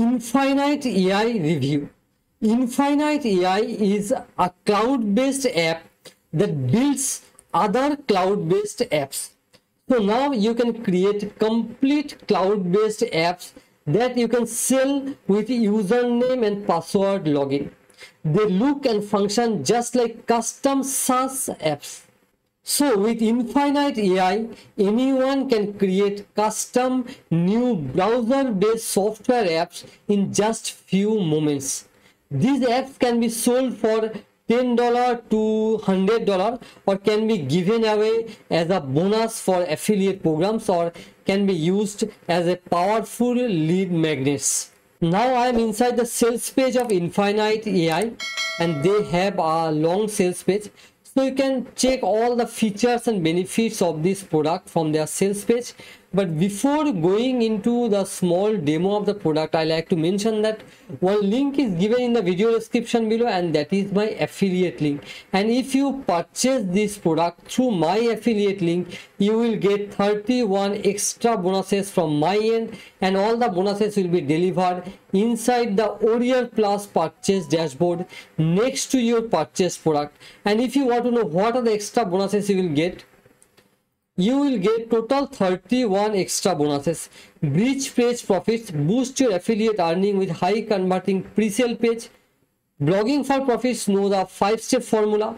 Infinite AI review. Infinite AI is a cloud-based app that builds other cloud-based apps. So now you can create complete cloud-based apps that you can sell with username and password login. They look and function just like custom SaaS apps. So with Infinite AI, anyone can create custom new browser-based software apps in just few moments. These apps can be sold for $10 to $100 or can be given away as a bonus for affiliate programs or can be used as a powerful lead magnets. Now I am inside the sales page of Infinite AI and they have a long sales page. So you can check all the features and benefits of this product from their sales page. But before going into the small demo of the product, I like to mention that one link is given in the video description below and that is my affiliate link. And if you purchase this product through my affiliate link, you will get 31 extra bonuses from my end and all the bonuses will be delivered inside the Warrior Plus purchase dashboard next to your purchase product. And if you want to know what are the extra bonuses you will get, you will get total 31 extra bonuses. Bridge page profits, boost your affiliate earning with high converting pre-sale page. Blogging for profits, know the 5-step formula.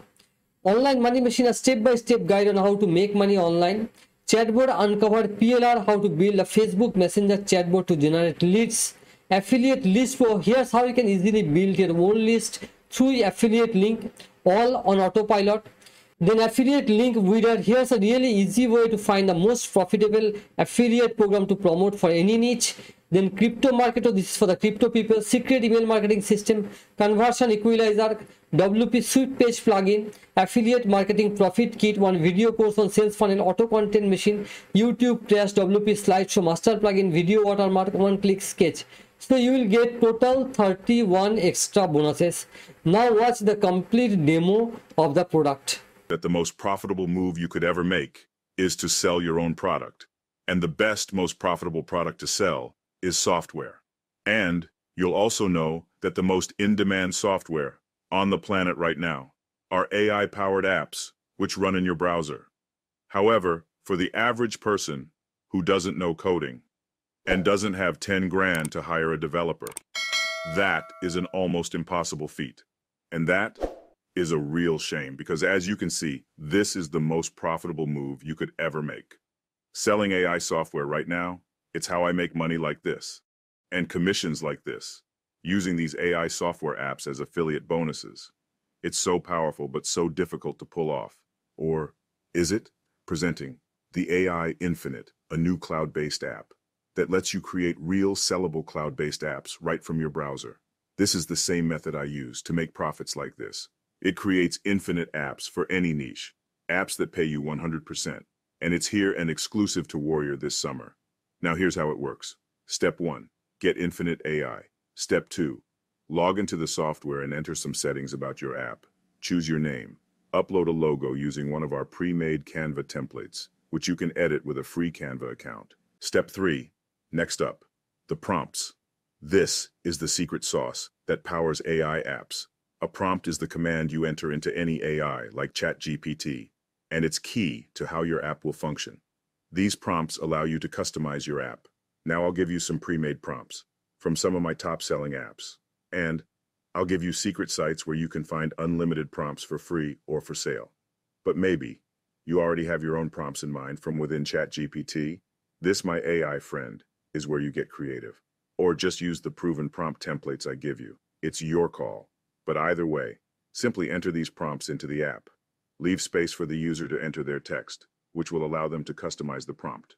Online money machine, a step-by-step guide on how to make money online. Chatbot uncover PLR, how to build a Facebook Messenger chatbot to generate leads. Affiliate list pro, here's how you can easily build your own list through affiliate link, all on autopilot. Then affiliate link wizard, here's a really easy way to find the most profitable affiliate program to promote for any niche. Then crypto marketer, this is for the crypto people. Secret email marketing system, conversion equalizer, WP suite page plugin, affiliate marketing profit kit, one video course on sales funnel, auto content machine, YouTube crash, WP slideshow master plugin, video watermark, one click sketch. So you will get total 31 extra bonuses. Now watch the complete demo of the product. That the most profitable move you could ever make is to sell your own product. And the best, most profitable product to sell is software. And you'll also know that the most in-demand software on the planet right now are AI-powered apps which run in your browser. However, for the average person who doesn't know coding and doesn't have 10 grand to hire a developer, that is an almost impossible feat. And that is a real shame because, as you can see, this is the most profitable move you could ever make. Selling AI software right now, it's how I make money like this and commissions like this, using these AI software apps as affiliate bonuses. It's so powerful but so difficult to pull off. Or is it? Presenting the AI Infinite, a new cloud-based app that lets you create real sellable cloud-based apps right from your browser. This is the same method I use to make profits like this. It creates infinite apps for any niche, apps that pay you 100%, and it's here and exclusive to Warrior this summer. Now here's how it works. Step 1, get Infinite AI. Step 2, log into the software and enter some settings about your app. Choose your name. Upload a logo using one of our pre-made Canva templates, which you can edit with a free Canva account. Step 3, next up, the prompts. This is the secret sauce that powers AI apps. A prompt is the command you enter into any AI, like ChatGPT, and it's key to how your app will function. These prompts allow you to customize your app. Now I'll give you some pre-made prompts from some of my top-selling apps, and I'll give you secret sites where you can find unlimited prompts for free or for sale. But maybe you already have your own prompts in mind from within ChatGPT. This, my AI friend, is where you get creative. Or just use the proven prompt templates I give you. It's your call. But either way, simply enter these prompts into the app. Leave space for the user to enter their text, which will allow them to customize the prompt.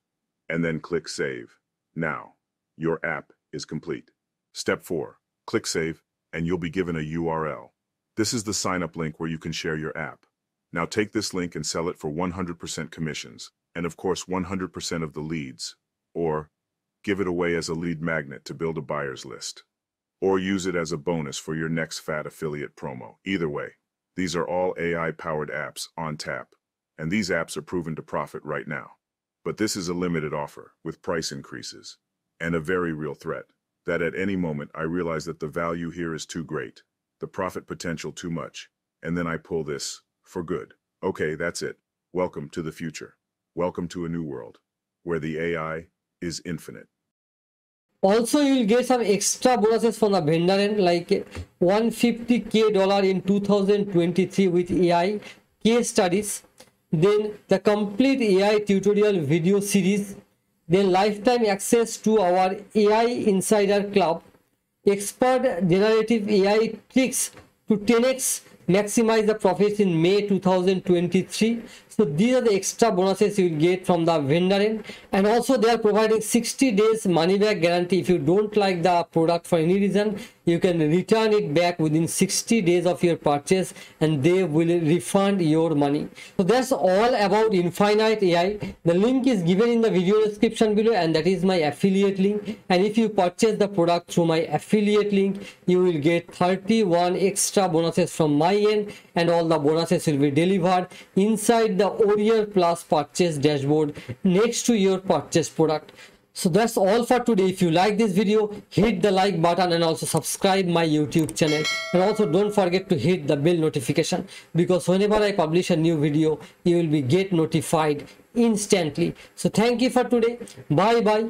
And then click Save. Now, your app is complete. Step 4. Click Save, and you'll be given a URL. This is the sign-up link where you can share your app. Now take this link and sell it for 100% commissions, and of course 100% of the leads. Or give it away as a lead magnet to build a buyer's list. Or use it as a bonus for your next fat affiliate promo. Either way, these are all AI-powered apps on tap, and these apps are proven to profit right now. But this is a limited offer with price increases and a very real threat. that at any moment I realize that the value here is too great, the profit potential too much, and then I pull this for good. Okay, that's it. Welcome to the future. Welcome to a new world where the AI is infinite. Also, you'll get some extra bonuses from the vendor and like $150K in 2023 with AI case studies, then the complete AI tutorial video series, then lifetime access to our AI Insider Club, expert generative AI tricks to 10x maximize the profits in May 2023. So these are the extra bonuses you will get from the vendor end. And also they are providing 60 days money back guarantee. If you don't like the product for any reason, you can return it back within 60 days of your purchase and they will refund your money. So that's all about Infinite AI. The link is given in the video description below and that is my affiliate link. And if you purchase the product through my affiliate link, you will get 31 extra bonuses from my end, and all the bonuses will be delivered inside the Warrior Plus purchase dashboard next to your purchase product. So that's all for today. If you like this video, hit the like button and also subscribe my YouTube channel. And also don't forget to hit the bell notification, because whenever I publish a new video, you will be get notified instantly. So thank you for today. Bye bye.